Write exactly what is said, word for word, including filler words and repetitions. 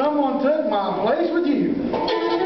someone took my place with you.